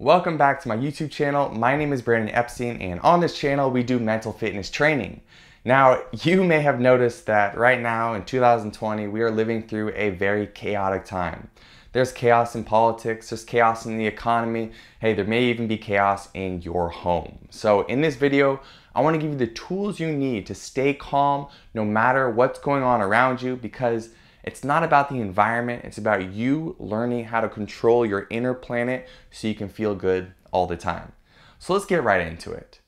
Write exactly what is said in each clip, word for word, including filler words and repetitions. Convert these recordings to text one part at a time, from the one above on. Welcome back to my YouTube channel. My name is Brandon Epstein, and on this channel we do mental fitness training. Now, you may have noticed that right now in two thousand twenty, we are living through a very chaotic time. There's chaos in politics, there's chaos in the economy. Hey, there may even be chaos in your home. So in this video, I want to give you the tools you need to stay calm no matter what's going on around you, because it's not about the environment, it's about you learning how to control your inner planet so you can feel good all the time. So let's get right into it.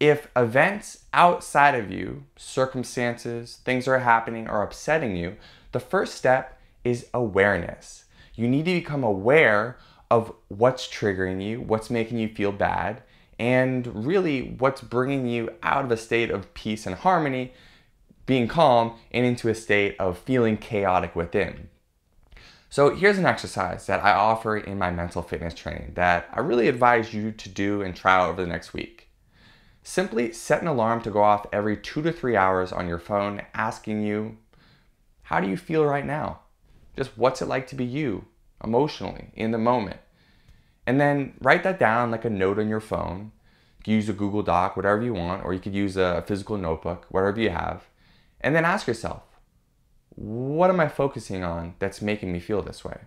If events outside of you, circumstances, things that are happening are upsetting you, the first step is awareness. You need to become aware of what's triggering you, what's making you feel bad, and really what's bringing you out of a state of peace and harmony, being calm, and into a state of feeling chaotic within. So here's an exercise that I offer in my mental fitness training that I really advise you to do and try out over the next week. Simply set an alarm to go off every two to three hours on your phone asking you, how do you feel right now? Just what's it like to be you emotionally in the moment? And then write that down like a note on your phone. You can use a Google Doc, whatever you want, or you could use a physical notebook, whatever you have. And then ask yourself, what am I focusing on that's making me feel this way?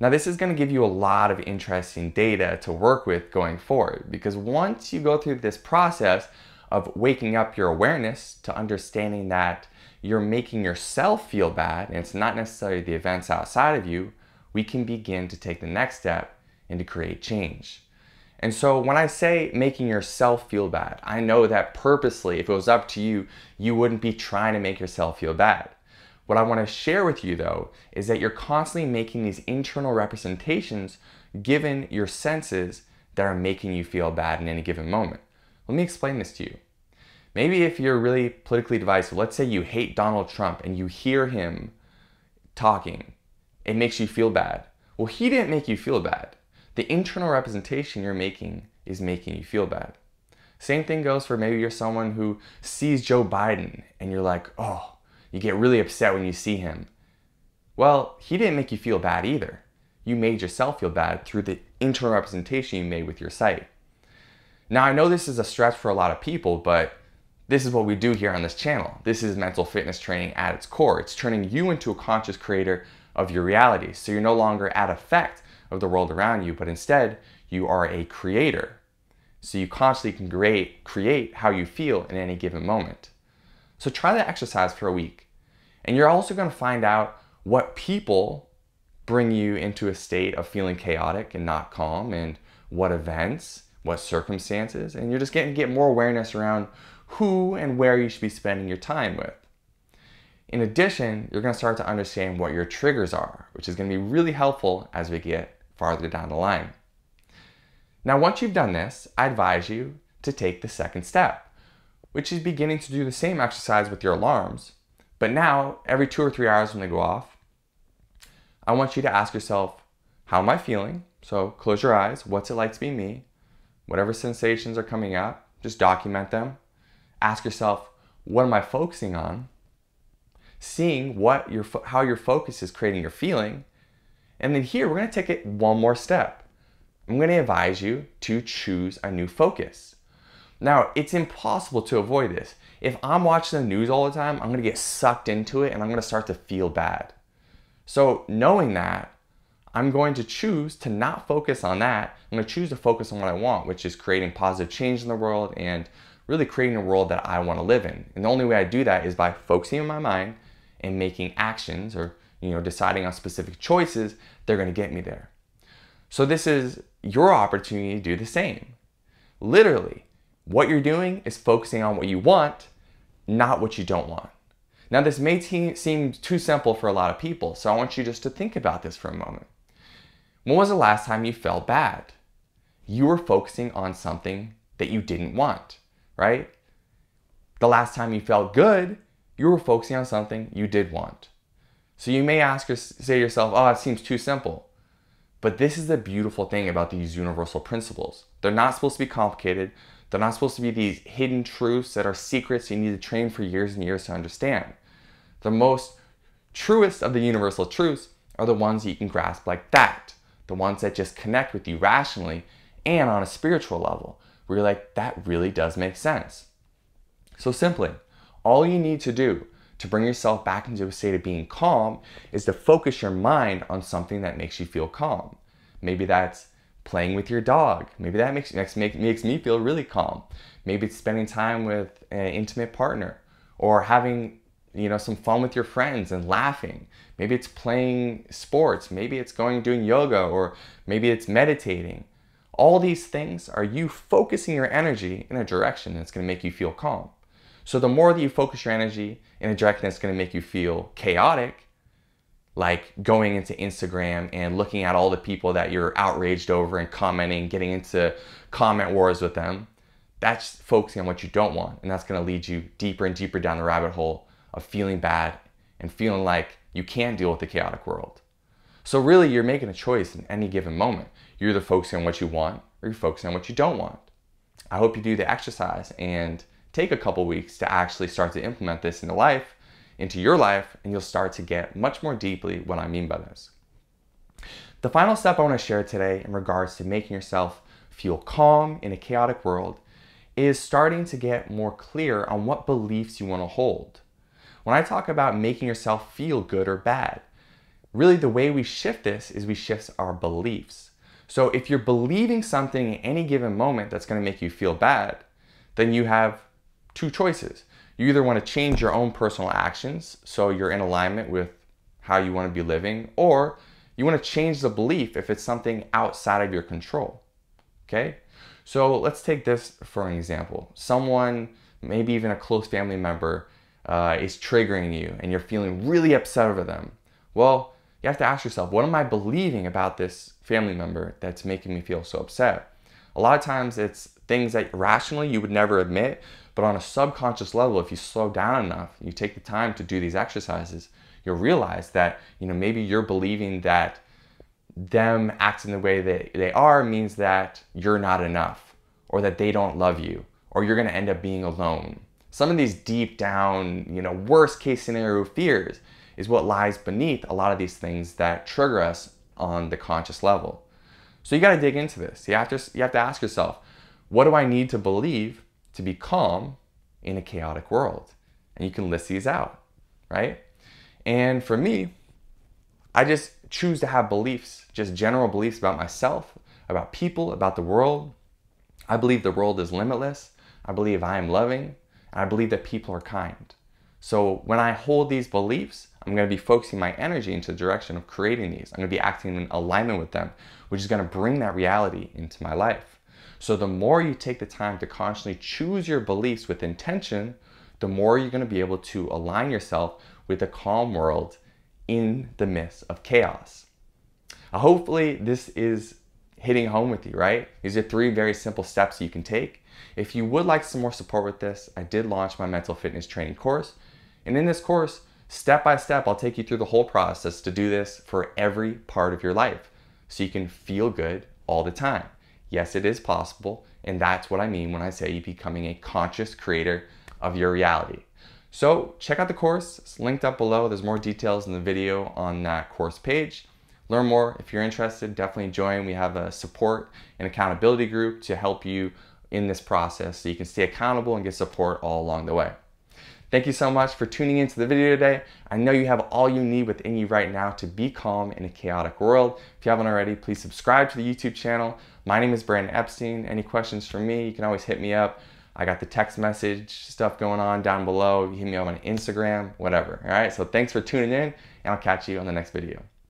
Now, this is going to give you a lot of interesting data to work with going forward, because once you go through this process of waking up your awareness to understanding that you're making yourself feel bad, and it's not necessarily the events outside of you, we can begin to take the next step and to create change. And so when I say making yourself feel bad, I know that purposely, if it was up to you, you wouldn't be trying to make yourself feel bad. What I want to share with you though, is that you're constantly making these internal representations given your senses that are making you feel bad in any given moment. Let me explain this to you. Maybe if you're really politically divisive, let's say you hate Donald Trump and you hear him talking, it makes you feel bad. Well, he didn't make you feel bad. The internal representation you're making is making you feel bad. Same thing goes for maybe you're someone who sees Joe Biden and you're like, oh, you get really upset when you see him. Well, he didn't make you feel bad either. You made yourself feel bad through the internal representation you made with your sight. Now, I know this is a stretch for a lot of people, but this is what we do here on this channel. This is mental fitness training at its core. It's turning you into a conscious creator of your reality, so you're no longer at effect of the world around you, but instead you are a creator. So you constantly can create, create how you feel in any given moment. So try that exercise for a week. And you're also going to find out what people bring you into a state of feeling chaotic and not calm, and what events, what circumstances, and you're just getting to get more awareness around who and where you should be spending your time with. In addition, you're going to start to understand what your triggers are, which is going to be really helpful as we get farther down the line. Now, once you've done this, I advise you to take the second step, which is beginning to do the same exercise with your alarms. But now, every two or three hours when they go off, I want you to ask yourself, how am I feeling? So close your eyes. What's it like to be me? Whatever sensations are coming up, just document them. Ask yourself, what am I focusing on? Seeing what your how your focus is creating your feeling. And then here, we're going to take it one more step. I'm going to advise you to choose a new focus. Now, it's impossible to avoid this. If I'm watching the news all the time, I'm going to get sucked into it and I'm going to start to feel bad. So knowing that, I'm going to choose to not focus on that. I'm going to choose to focus on what I want, which is creating positive change in the world and really creating a world that I want to live in. And the only way I do that is by focusing on my mind and making actions, or you know, deciding on specific choices that are going to get me there. So this is your opportunity to do the same. Literally, what you're doing is focusing on what you want, not what you don't want. Now, this may seem too simple for a lot of people, so I want you just to think about this for a moment. When was the last time you felt bad? You were focusing on something that you didn't want, right? The last time you felt good, you were focusing on something you did want. So you may ask or say to yourself, oh, it seems too simple. But this is the beautiful thing about these universal principles. They're not supposed to be complicated. They're not supposed to be these hidden truths that are secrets you need to train for years and years to understand. The most truest of the universal truths are the ones you can grasp like that. the ones that just connect with you rationally and on a spiritual level, where you're like, that really does make sense. So simply, all you need to do to bring yourself back into a state of being calm is to focus your mind on something that makes you feel calm. Maybe that's playing with your dog. Maybe that makes, makes, makes me feel really calm. Maybe it's spending time with an intimate partner, or having, you know, some fun with your friends and laughing. Maybe it's playing sports. Maybe it's going and doing yoga, or maybe it's meditating. All these things are you focusing your energy in a direction that's going to make you feel calm. So the more that you focus your energy in a direction that's going to make you feel chaotic, like going into Instagram and looking at all the people that you're outraged over and commenting, getting into comment wars with them, that's focusing on what you don't want. And that's going to lead you deeper and deeper down the rabbit hole of feeling bad and feeling like you can't deal with the chaotic world. So really, you're making a choice in any given moment. You're either focusing on what you want, or you're focusing on what you don't want. I hope you do the exercise and take a couple weeks to actually start to implement this into life, into your life, and you'll start to get much more deeply what I mean by this. The final step I want to share today in regards to making yourself feel calm in a chaotic world is starting to get more clear on what beliefs you want to hold. When I talk about making yourself feel good or bad, really the way we shift this is we shift our beliefs. So if you're believing something in any given moment that's going to make you feel bad, then you have two choices. You either want to change your own personal actions, so you're in alignment with how you want to be living, or you want to change the belief if it's something outside of your control. Okay? So let's take this for an example. Someone, maybe even a close family member, uh, is triggering you and you're feeling really upset over them. Well, you have to ask yourself, what am I believing about this family member that's making me feel so upset? A lot of times it's things that rationally you would never admit, but on a subconscious level, if you slow down enough, you take the time to do these exercises, you'll realize that, you know, maybe you're believing that them acting the way that they are means that you're not enough, or that they don't love you, or you're going to end up being alone. Some of these deep down, you know, worst case scenario fears is what lies beneath a lot of these things that trigger us on the conscious level. So you got to dig into this. You have to, you have to ask yourself, what do I need to believe to be calm in a chaotic world? And you can list these out, right? And for me, I just choose to have beliefs, just general beliefs about myself, about people, about the world. I believe the world is limitless. I believe I am loving. And I believe that people are kind. So when I hold these beliefs, I'm going to be focusing my energy into the direction of creating these. I'm going to be acting in alignment with them, which is going to bring that reality into my life. So the more you take the time to constantly choose your beliefs with intention, the more you're going to be able to align yourself with a calm world in the midst of chaos. Hopefully this is hitting home with you, right? These are three very simple steps you can take. If you would like some more support with this, I did launch my mental fitness training course. And in this course, step by step, I'll take you through the whole process to do this for every part of your life so you can feel good all the time. Yes, it is possible. And that's what I mean when I say you're becoming a conscious creator of your reality. So check out the course. It's linked up below. There's more details in the video on that course page. Learn more. If you're interested, definitely join. We have a support and accountability group to help you in this process so you can stay accountable and get support all along the way. Thank you so much for tuning into the video today. I know you have all you need within you right now to be calm in a chaotic world. If you haven't already, please subscribe to the YouTube channel. My name is Brandon Epstein. Any questions for me, you can always hit me up. I got the text message stuff going on down below. You hit me up on Instagram, whatever. All right, so thanks for tuning in, and I'll catch you on the next video.